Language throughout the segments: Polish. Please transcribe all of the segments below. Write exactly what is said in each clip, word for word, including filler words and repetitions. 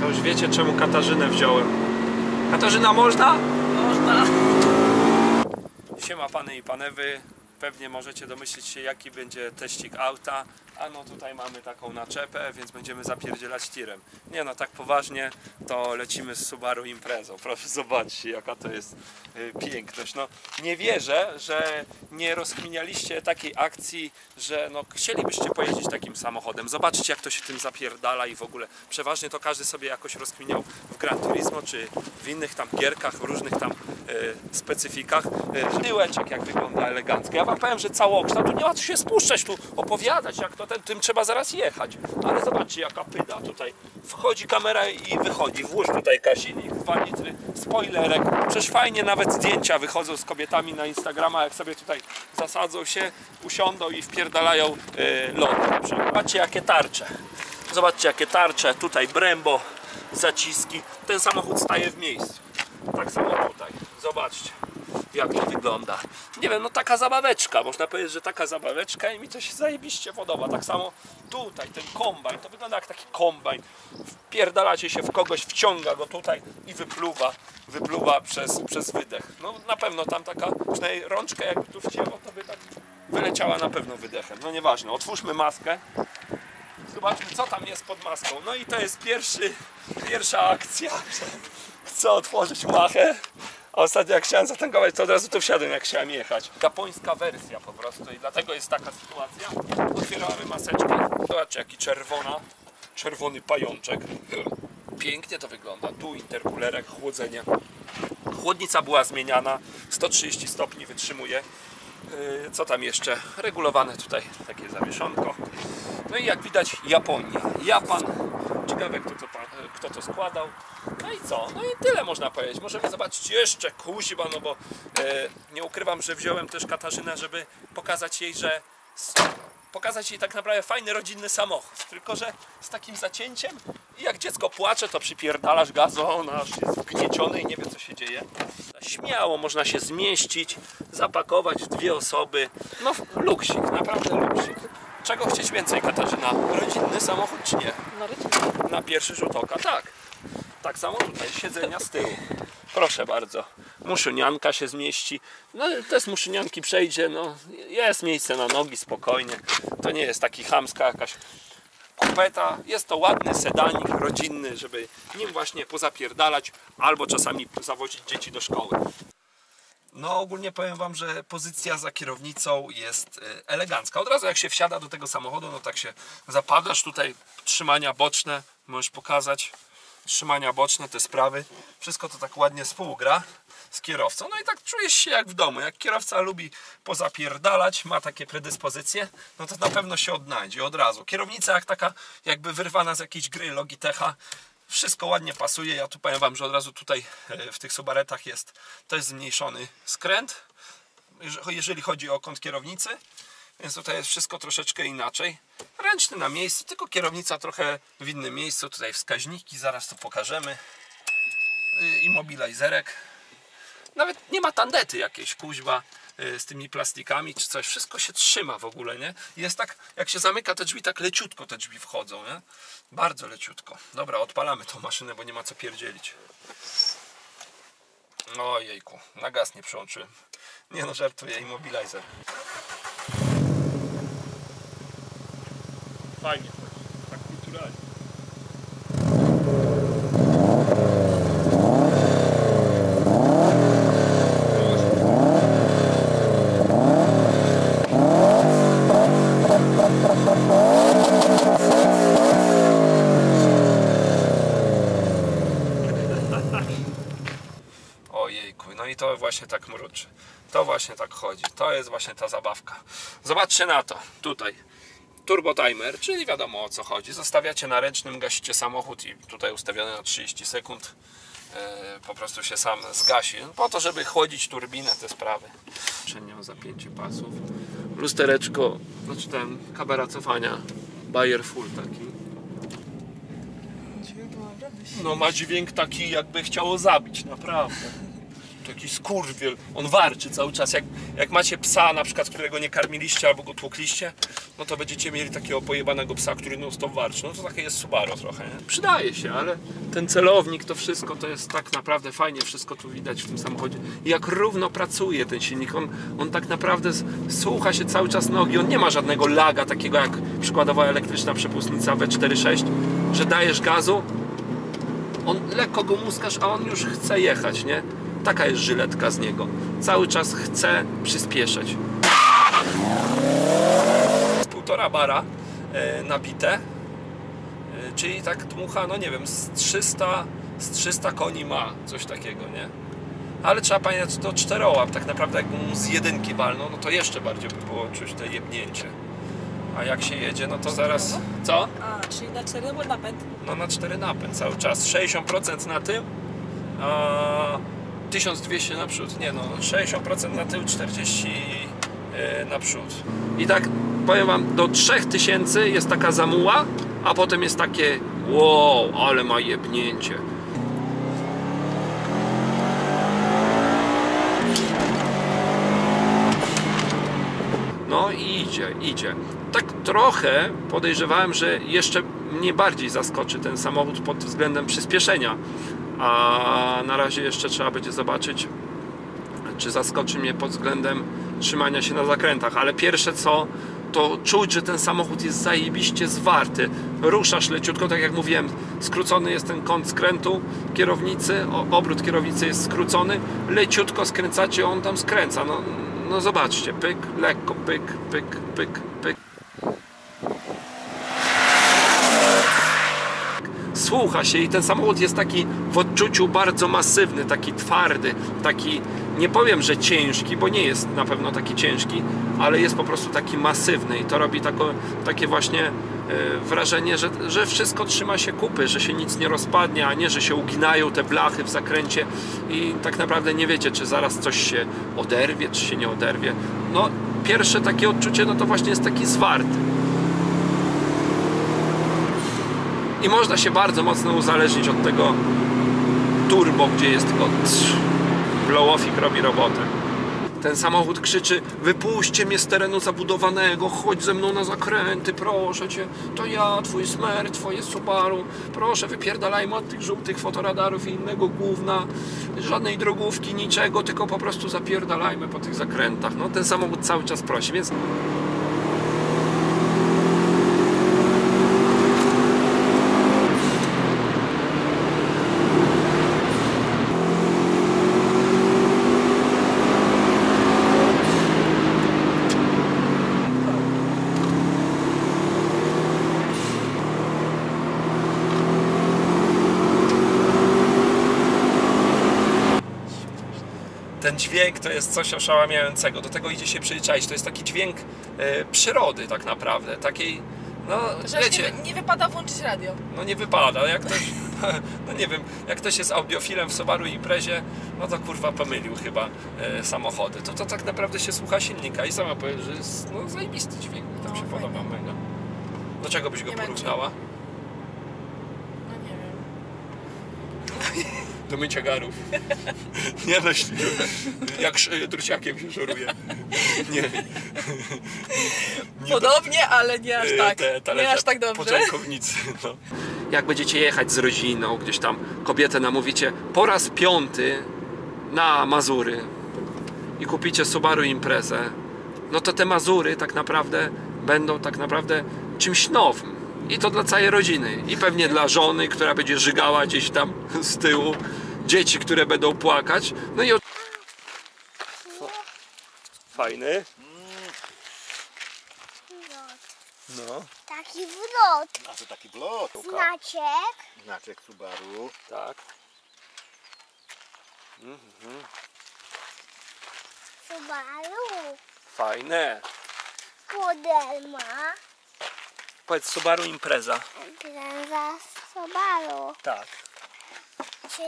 To już wiecie, czemu Katarzynę wziąłem. Katarzyna, można? Można. Siema pany i panewy. Pewnie możecie domyślić się, jaki będzie teścik auta. A no tutaj mamy taką naczepę, więc będziemy zapierdzielać tirem. Nie no, tak poważnie, to lecimy z Subaru Imprezą. Proszę zobaczcie, jaka to jest y, piękność. No, nie wierzę, że nie rozkminialiście takiej akcji, że no, chcielibyście pojeździć takim samochodem. Zobaczcie, jak to się tym zapierdala i w ogóle. Przeważnie to każdy sobie jakoś rozkminiał w Gran Turismo, czy w innych tam gierkach, w różnych tam y, specyfikach. Y, tyłeczek jak wygląda elegancko. Ja wam powiem, że całokształt, tu nie ma co się spuszczać, tu opowiadać, jak to Tym, tym trzeba zaraz jechać, ale zobaczcie, jaka pyda tutaj, wchodzi kamera i wychodzi, włóż tutaj kasilnik, dwa litry, spoilerek, przecież fajnie nawet zdjęcia wychodzą z kobietami na Instagrama, jak sobie tutaj zasadzą się, usiądą i wpierdalają yy, lody. Zobaczcie, jakie tarcze, zobaczcie, jakie tarcze, tutaj Brembo, zaciski, ten samochód staje w miejscu, tak samo tutaj, zobaczcie, jak to wygląda. Nie wiem, no taka zabaweczka, można powiedzieć, że taka zabaweczka i mi to się zajebiście podoba. Tak samo tutaj, ten kombajn, to wygląda jak taki kombajn. Wpierdalacie się w kogoś, wciąga go tutaj i wypluwa, wypluwa przez, przez wydech. No na pewno tam taka, przynajmniej rączkę jakby tu wcięło, to by tak wyleciała na pewno wydechem. No nieważne, otwórzmy maskę. Zobaczmy, co tam jest pod maską. No i to jest pierwszy, pierwsza akcja. Chcę otworzyć machę. Ostatnio jak chciałem zatankować, to od razu tu wsiadłem, jak chciałem jechać. Japońska wersja po prostu i dlatego jest taka sytuacja. Otwieramy maseczkę. Zobaczcie, jaki czerwona, czerwony pajączek. Pięknie to wygląda. Tu interkulerek, chłodzenie. Chłodnica była zmieniana. sto trzydzieści stopni wytrzymuje. Co tam jeszcze? Regulowane tutaj takie zawieszonko. No i jak widać, Japonia. Japan. Ciekawe, kto to, kto to składał. No i co? No i tyle można powiedzieć. Możemy zobaczyć jeszcze kuźba, no bo e, nie ukrywam, że wziąłem też Katarzynę, żeby pokazać jej, że pokazać jej tak naprawdę fajny rodzinny samochód. Tylko, że z takim zacięciem i jak dziecko płacze, to przypierdalasz gazu, ona aż jest wgnieciony i nie wie, co się dzieje. Śmiało można się zmieścić, zapakować w dwie osoby. No luksik, naprawdę luksik. Czego chcieć więcej, Katarzyna? Rodzinny samochód czy nie? No rodzinny. Na pierwszy rzut oka, tak. Tak samo tutaj, siedzenia z tyłu. Proszę bardzo. Muszynianka się zmieści. No też muszynianki przejdzie, no jest miejsce na nogi, spokojnie. To nie jest taki chamska jakaś kupeta. Jest to ładny sedanik rodzinny, żeby nim właśnie pozapierdalać albo czasami zawozić dzieci do szkoły. No ogólnie powiem wam, że pozycja za kierownicą jest elegancka. Od razu jak się wsiada do tego samochodu, no tak się zapadasz tutaj, trzymania boczne, możesz pokazać, trzymania boczne, te sprawy, wszystko to tak ładnie współgra z kierowcą. No i tak czujesz się jak w domu, jak kierowca lubi pozapierdalać, ma takie predyspozycje, no to na pewno się odnajdzie od razu. Kierownica jak taka jakby wyrwana z jakiejś gry Logitecha. Wszystko ładnie pasuje, ja tu powiem wam, że od razu tutaj w tych Subaretach jest też zmniejszony skręt, jeżeli chodzi o kąt kierownicy, więc tutaj jest wszystko troszeczkę inaczej. Ręczny na miejscu, tylko kierownica trochę w innym miejscu, tutaj wskaźniki, zaraz to pokażemy, immobilizerek, nawet nie ma tandety jakiejś, kuźba z tymi plastikami czy coś, wszystko się trzyma w ogóle, nie? Jest tak, jak się zamyka te drzwi, tak leciutko te drzwi wchodzą, nie? Bardzo leciutko. Dobra, odpalamy tą maszynę, bo nie ma co pierdzielić. Ojejku, na gaz nie przyłączyłem. Nie no, żartuję, immobilizer. Fajnie chodzi, tak kulturalnie. To właśnie tak mruczy, to właśnie tak chodzi, to jest właśnie ta zabawka. Zobaczcie na to, tutaj turbo timer, czyli wiadomo o co chodzi, zostawiacie na ręcznym, gasicie samochód i tutaj ustawiony na trzydzieści sekund yy, po prostu się sam zgasi, po to żeby chłodzić turbinę, te sprawy. Przednią zapięcie pasów, lustereczko, znaczy ten kamera cofania, Bayer full taki. No ma dźwięk taki, jakby chciało zabić, naprawdę. to jakiś skurwiel, on warczy cały czas. Jak, jak macie psa na przykład, którego nie karmiliście albo go tłukliście, no to będziecie mieli takiego pojebanego psa, który non stop warczy. No to takie jest Subaru trochę, nie? Przydaje się, ale ten celownik, to wszystko to jest tak naprawdę fajnie, wszystko tu widać w tym samochodzie. I jak równo pracuje ten silnik, on, on tak naprawdę słucha się cały czas nogi, on nie ma żadnego laga takiego jak przykładowo elektryczna przepustnica W cztery sześć, że dajesz gazu, on lekko go muskasz, a on już chce jechać, nie? Taka jest żyletka z niego. Cały czas chce przyspieszać. Półtora bara e, nabite, e, czyli tak dmucha, no nie wiem, z trzysta, z trzysta koni ma, coś takiego, nie? Ale trzeba pamiętać, to czterołap, tak naprawdę jakby mu z jedynki walnął, no to jeszcze bardziej by było czuć to jebnięcie. A jak się jedzie, no to zaraz... Co? A, czyli na cztery był napęd? No na cztery napęd cały czas. sześćdziesiąt procent na tył, a tysiąc dwieście na przód. Nie no, sześćdziesiąt procent na tył, czterdzieści procent na przód. I tak, powiem wam, do trzech tysięcy jest taka zamuła, a potem jest takie wow, ale ma jebnięcie. No i idzie, idzie. Tak trochę podejrzewałem, że jeszcze mnie bardziej zaskoczy ten samochód pod względem przyspieszenia. A na razie jeszcze trzeba będzie zobaczyć, czy zaskoczy mnie pod względem trzymania się na zakrętach. Ale pierwsze co, to czuć, że ten samochód jest zajebiście zwarty. Ruszasz leciutko, tak jak mówiłem, skrócony jest ten kąt skrętu kierownicy, obrót kierownicy jest skrócony, leciutko skręcacie, on tam skręca. No, no zobaczcie, pyk, lekko, pyk, pyk, pyk, pyk. Słucha się i ten samochód jest taki w odczuciu bardzo masywny, taki twardy, taki, nie powiem, że ciężki, bo nie jest na pewno taki ciężki, ale jest po prostu taki masywny i to robi tako, takie właśnie yy, wrażenie, że, że wszystko trzyma się kupy, że się nic nie rozpadnie, a nie, że się uginają te blachy w zakręcie i tak naprawdę nie wiecie, czy zaraz coś się oderwie, czy się nie oderwie. No, pierwsze takie odczucie, no to właśnie jest taki zwarty. I można się bardzo mocno uzależnić od tego turbo, gdzie jest tylko blow-offik robi robotę. Ten samochód krzyczy, wypuśćcie mnie z terenu zabudowanego, chodź ze mną na zakręty, proszę cię, to ja, twój smer, twoje Subaru, proszę wypierdalajmy od tych żółtych fotoradarów i innego gówna, żadnej drogówki, niczego, tylko po prostu zapierdalajmy po tych zakrętach. No ten samochód cały czas prosi, więc... Ten dźwięk to jest coś oszałamiającego, do tego idzie się przyzwyczaić, to jest taki dźwięk e, przyrody tak naprawdę, takiej, no wiecie, nie, nie wypada włączyć radio. No nie wypada, jak ktoś, no nie wiem, jak ktoś jest audiofilem w Subaru Imprezie, no to kurwa pomylił chyba e, samochody, to, to tak naprawdę się słucha silnika i sama powiem, że jest no, zajebisty dźwięk, tam no, się fajnie. Podoba mega. Do czego byś go nie porównała? No nie wiem. Do mycia garów. Nie no, jak druciakiem się szoruje. Nie. Nie podobnie, do... ale nie aż tak. Te, ta nie aż tak dobrze. No. Jak będziecie jechać z rodziną, gdzieś tam kobietę namówicie po raz piąty na Mazury i kupicie Subaru Imprezę, no to te Mazury tak naprawdę będą tak naprawdę czymś nowym. I to dla całej rodziny. I pewnie dla żony, która będzie żygała gdzieś tam z tyłu. Dzieci, które będą płakać. No i... Fajny. No. Taki wlot. A to taki wlot. Znaczek. Znaczek Subaru. Tak. Mhm. Subaru. Fajne. Model ma. Powiedz Subaru Impreza. Impreza Subaru. Tak.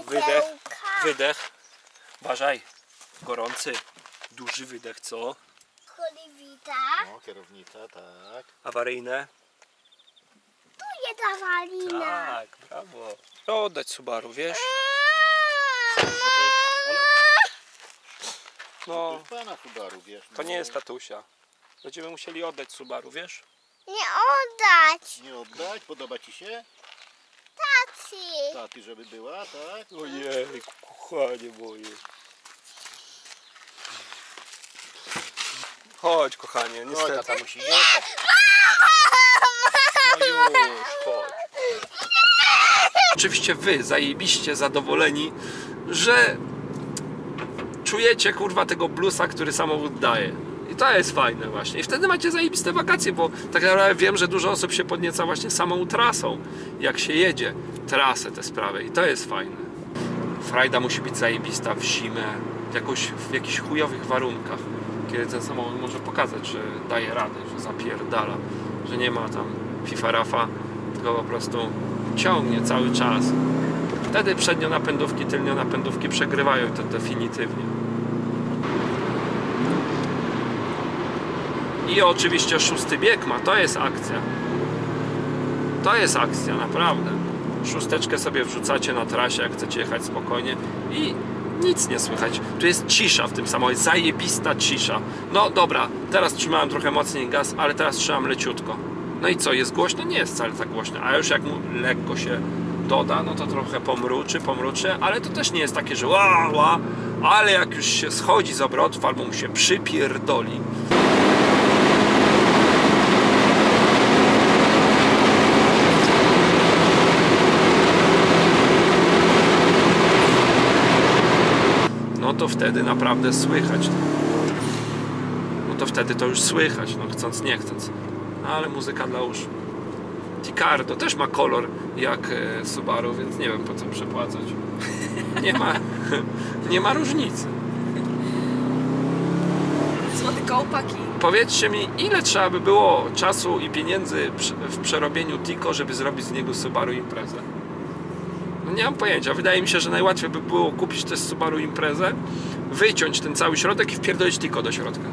Wydech. Wydech. Uważaj. Gorący. Duży wydech, co? Kierownica. No, kierownica, tak. Awaryjne. Tu jest awaryjna. Tak, brawo. To oddać Subaru, wiesz? No, to pana Subaru, wiesz. To nie jest tatusia. Będziemy musieli oddać Subaru, wiesz? Nie oddać. Nie oddać? Podoba ci się? Tacy. Tacy, żeby była, tak? Ojej, kochanie moje. Chodź, kochanie, niestety. Chodź, tata musi jechać. No już, chodź. Oczywiście wy zajebiście zadowoleni, że czujecie, kurwa, tego bluesa, który samochód daje. I to jest fajne właśnie. I wtedy macie zajebiste wakacje, bo tak naprawdę wiem, że dużo osób się podnieca właśnie samą trasą, jak się jedzie trasę, te sprawy. I to jest fajne. Frajda musi być zajebista w zimę, jakoś, w jakichś chujowych warunkach, kiedy ten samochód może pokazać, że daje radę, że zapierdala, że nie ma tam fifarafa, tylko po prostu ciągnie cały czas. Wtedy przednio napędówki, tylnio napędówki przegrywają to definitywnie. I oczywiście szósty bieg ma, to jest akcja. To jest akcja, naprawdę. Szósteczkę sobie wrzucacie na trasie, jak chcecie jechać spokojnie i nic nie słychać. Tu jest cisza w tym samochodzie, zajebista cisza. No dobra, teraz trzymałem trochę mocniej gaz, ale teraz trzymam leciutko. No i co, jest głośno? Nie jest wcale tak głośno, a już jak mu lekko się doda, no to trochę pomruczy, pomruczy, ale to też nie jest takie, że ła, ła, ale jak już się schodzi z obrotów, albo mu się przypierdoli. No to wtedy naprawdę słychać. No to wtedy to już słychać, no chcąc, nie chcąc. No ale muzyka dla uszu. Ticardo też ma kolor jak Subaru, więc nie wiem po co przepłacać. Nie ma, nie ma różnicy. Złote kołpaki. Powiedzcie mi, ile trzeba by było czasu i pieniędzy w przerobieniu Tico, żeby zrobić z niego Subaru Imprezę? No nie mam pojęcia. Wydaje mi się, że najłatwiej by było kupić też Subaru Imprezę, wyciąć ten cały środek i wpierdolić Tico do środka.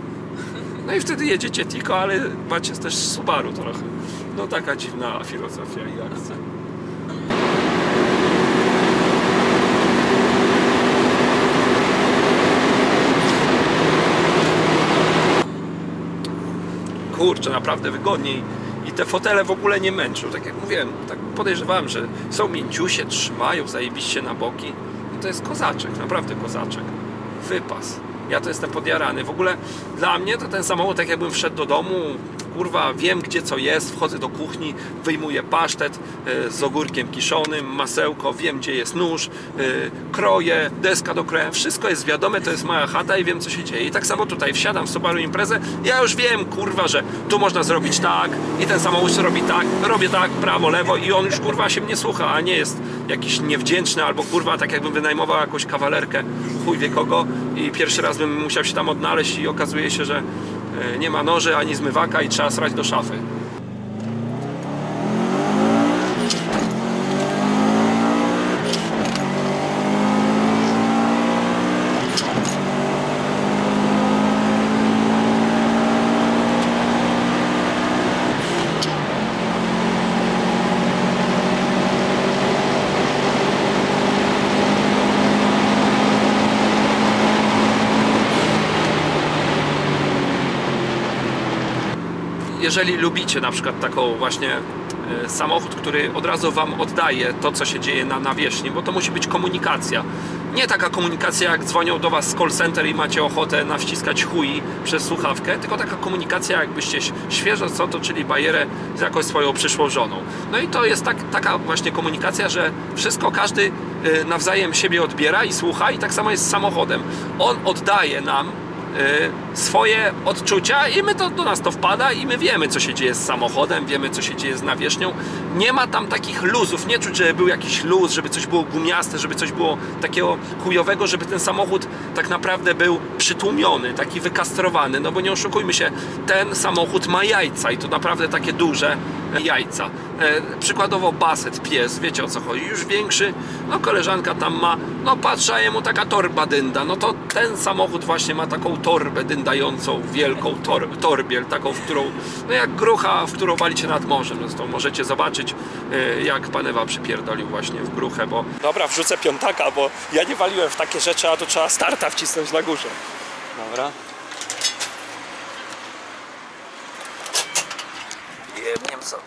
No i wtedy jedziecie Tico, ale macie też Subaru trochę. No taka dziwna filozofia i akcja. Kurczę, naprawdę wygodniej. I te fotele w ogóle nie męczą. Tak jak mówiłem, tak podejrzewałem, że są mięciusie, trzymają zajebiście na boki. No to jest kozaczek, naprawdę kozaczek. Wypas. Ja to jestem podjarany. W ogóle dla mnie to ten samochód, tak jakbym wszedł do domu, kurwa, wiem gdzie co jest, wchodzę do kuchni, wyjmuję pasztet z ogórkiem kiszonym, masełko, wiem gdzie jest nóż, kroję, deska do krojenia, wszystko jest wiadome, to jest moja chata i wiem co się dzieje. I tak samo tutaj wsiadam w Subaru Imprezę, ja już wiem, kurwa, że tu można zrobić tak i ten samochód robi tak, robię tak, prawo, lewo i on już, kurwa, się mnie słucha, a nie jest jakiś niewdzięczny albo, kurwa, tak jakbym wynajmował jakąś kawalerkę, chuj wie kogo, i pierwszy raz bym musiał się tam odnaleźć i okazuje się, że nie ma noży ani zmywaka i trzeba srać do szafy. Jeżeli lubicie na przykład taką właśnie y, samochód, który od razu wam oddaje to, co się dzieje na nawierzchni, bo to musi być komunikacja. Nie taka komunikacja, jak dzwonią do was z call center i macie ochotę nawciskać chuj przez słuchawkę, tylko taka komunikacja, jakbyście świeżo co toczyli bajerę z jakąś swoją przyszłą żoną. No i to jest tak, taka właśnie komunikacja, że wszystko każdy y, nawzajem siebie odbiera i słucha, i tak samo jest z samochodem. On oddaje nam swoje odczucia i my to, do nas to wpada i my wiemy co się dzieje z samochodem, wiemy co się dzieje z nawierzchnią. Nie ma tam takich luzów, nie czuć, żeby był jakiś luz, żeby coś było gumiaste, żeby coś było takiego chujowego, żeby ten samochód tak naprawdę był przytłumiony, taki wykastrowany, no bo nie oszukujmy się, ten samochód ma jajca i to naprawdę takie duże jajca. E, przykładowo Basset, pies, wiecie o co chodzi, już większy, no koleżanka tam ma, no patrza jemu taka torba dynda, no to ten samochód właśnie ma taką torbę dyndającą, wielką tor, torbiel, taką, w którą, no jak grucha, w którą walicie nad morzem, zresztą możecie zobaczyć e, jak pan Ewa przypierdolił właśnie w gruchę, bo... Dobra, wrzucę piątaka, bo ja nie waliłem w takie rzeczy, a to trzeba starta wcisnąć na górze. Dobra. Jebniem sobie.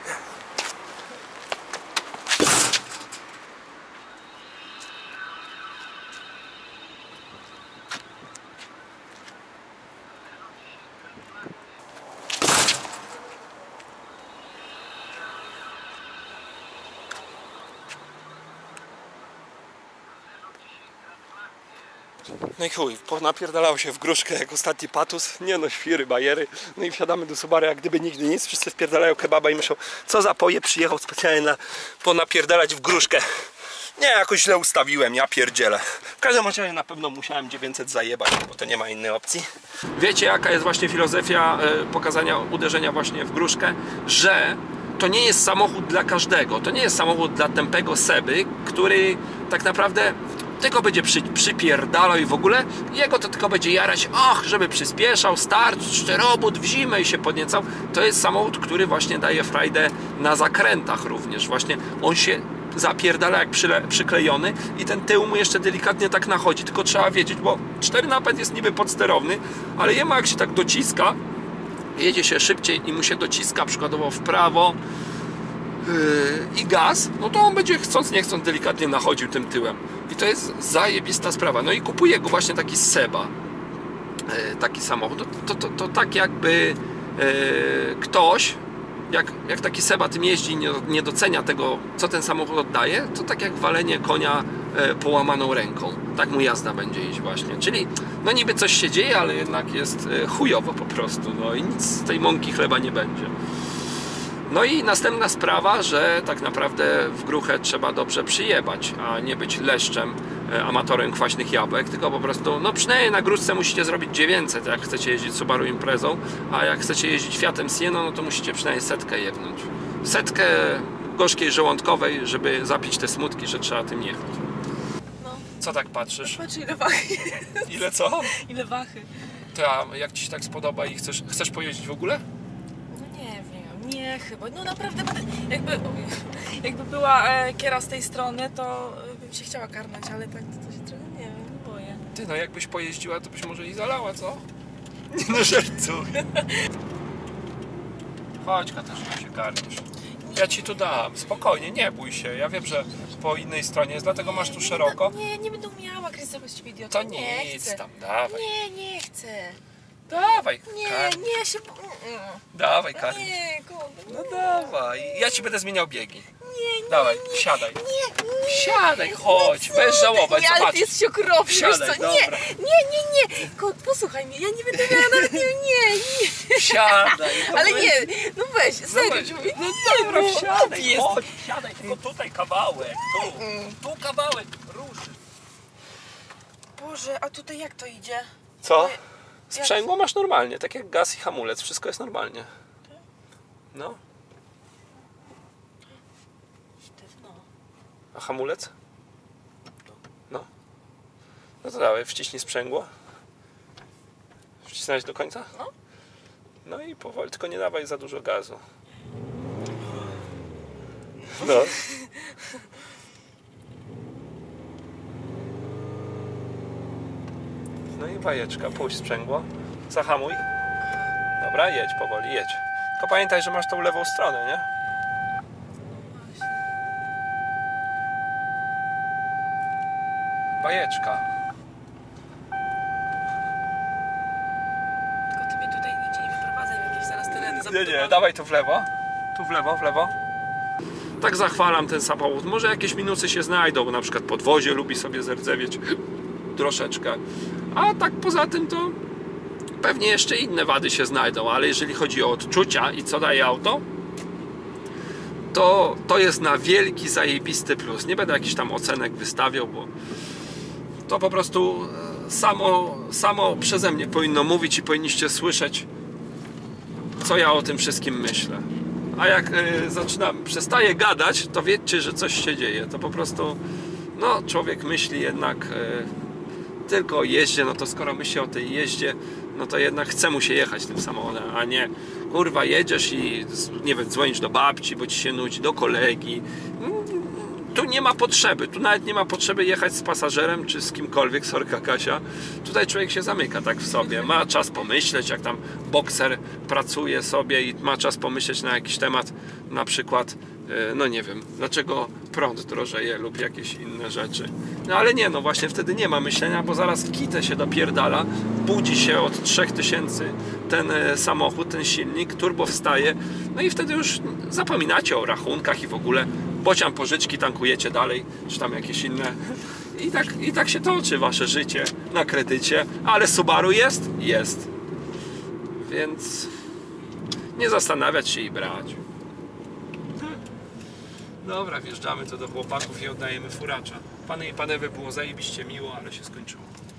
No i chuj, napierdalało się w gruszkę jak ostatni patus, nie no, świry, bajery. No i wsiadamy do Subaru jak gdyby nigdy nic, wszyscy wpierdalają kebaba i myślą, co za poje przyjechał specjalnie na ponapierdalać w gruszkę. Nie, jakoś źle ustawiłem, ja pierdzielę. W każdym razie na pewno musiałem dziewięćset zajebać, bo to nie ma innej opcji. Wiecie jaka jest właśnie filozofia pokazania uderzenia właśnie w gruszkę, że to nie jest samochód dla każdego, to nie jest samochód dla tępego Seby, który tak naprawdę tylko będzie przy, przypierdalał i w ogóle jego to tylko będzie jarać, och, żeby przyspieszał, start, czterobud w zimę i się podniecał. To jest samochód, który właśnie daje frajdę na zakrętach również. Właśnie on się zapierdala jak przyle, przyklejony i ten tył mu jeszcze delikatnie tak nachodzi, tylko trzeba wiedzieć, bo cztery napęd jest niby podsterowny, ale jemu jak się tak dociska, jedzie się szybciej i mu się dociska przykładowo w prawo i gaz, no to on będzie chcąc nie chcąc delikatnie nachodził tym tyłem i to jest zajebista sprawa. No i kupuje go właśnie taki Seba, taki samochód, to, to, to tak jakby ktoś jak, jak taki Seba tym jeździ, nie, nie docenia tego, co ten samochód oddaje, to tak jak walenie konia połamaną ręką, tak mu jazda będzie iść właśnie, czyli no niby coś się dzieje, ale jednak jest chujowo po prostu, no i nic z tej mąki chleba nie będzie. No i następna sprawa, że tak naprawdę w gruchę trzeba dobrze przyjebać, a nie być leszczem, amatorem kwaśnych jabłek, tylko po prostu, no przynajmniej na gruszce musicie zrobić dziewięćset, jak chcecie jeździć Subaru Imprezą, a jak chcecie jeździć Fiatem Sieną, no to musicie przynajmniej setkę jebnąć. Setkę gorzkiej żołądkowej, żeby zapić te smutki, że trzeba tym jechać. No. Co tak patrzysz? Patrz, ile wachy. Ile co? Ile wachy. To jak ci się tak spodoba i chcesz, chcesz pojeździć w ogóle? Nie, chyba. No naprawdę, jakby, jakby była e, kiera z tej strony, to bym się chciała karnąć, ale tak to, to się trochę, nie wiem, boję. Ty, no jakbyś pojeździła, to byś może i zalała, co? Nie no, żartuję. Chodź, Katarzyna, się karnisz. Ja ci tu dam, spokojnie, nie bój się. Ja wiem, że po innej stronie jest, dlatego masz tu szeroko. Nie, nie będę umiała, Krystyna, bez ciebie idiotą. To nie nic tam, dawaj. Nie, nie chcę. Dawaj, nie, karmi. Nie, ja się... Dawaj, karmi. Nie, kurde. No dawaj, ja ci będę zmieniał biegi. Nie, nie, dawaj, nie, wsiadaj. Nie, nie. Wsiadaj, chodź, no bez żałoby, zobacz. Ale ty jesteś okropny, wiesz co? Nie, nie, nie, nie. Kot, posłuchaj mnie, ja nie będę miała nawet... Nie, nie, nie. Wsiadaj. No ale weź. Nie, no weź, serio. No, no, no dobra, no, wsiadaj, jest. Chodź, wsiadaj, tylko tutaj kawałek, tu. Tu kawałek, ruszy. Boże, a tutaj jak to idzie? Co? Sprzęgło masz normalnie, tak jak gaz i hamulec, wszystko jest normalnie. No. Sztywno. A hamulec? No. No to dawaj, wciśnij sprzęgło. Wcisnąłeś do końca? No. No i powoli, tylko nie dawaj za dużo gazu. No. No i bajeczka, puść sprzęgło, zahamuj. Dobra, jedź powoli, jedź. Tylko pamiętaj, że masz tą lewą stronę, nie? Bajeczka. Tylko ty mnie tutaj nigdzie nie wyprowadzaj, jakieś zaraz tereny zabudowane. Nie, nie, dawaj tu w lewo. Tu w lewo, w lewo. Tak zachwalam ten samochód. Może jakieś minusy się znajdą, bo na przykład podwozie lubi sobie zerdzewieć troszeczkę. A tak poza tym to pewnie jeszcze inne wady się znajdą, ale jeżeli chodzi o odczucia i co daje auto, to to jest na wielki, zajebisty plus. Nie będę jakichś tam ocenek wystawiał, bo to po prostu samo, samo przeze mnie powinno mówić i powinniście słyszeć, co ja o tym wszystkim myślę. A jak yy, zaczynam, przestaję gadać, to wiecie, że coś się dzieje. To po prostu, no, człowiek myśli jednak... Yy, tylko o jeździe, no to skoro myślę o tej jeździe, no to jednak chce mu się jechać tym samochodem, a nie kurwa jedziesz i nie wiem, dzwonisz do babci, bo ci się nudzi, do kolegi, tu nie ma potrzeby, tu nawet nie ma potrzeby jechać z pasażerem czy z kimkolwiek, sorka Kasia. Tutaj człowiek się zamyka tak w sobie, ma czas pomyśleć, jak tam bokser pracuje sobie i ma czas pomyśleć na jakiś temat, na przykład, no nie wiem, dlaczego prąd drożeje lub jakieś inne rzeczy. No ale nie, no właśnie wtedy nie ma myślenia, bo zaraz kitę się dopierdala, budzi się od trzech tysięcy ten samochód, ten silnik, turbo wstaje, no i wtedy już zapominacie o rachunkach i w ogóle bocian pożyczki tankujecie dalej, czy tam jakieś inne. I tak, i tak się toczy wasze życie na kredycie, ale Subaru jest? Jest. Więc nie zastanawiać się i brać. Dobra, wjeżdżamy to do chłopaków i oddajemy furacza. Panie i panowie, było zajebiście miło, ale się skończyło.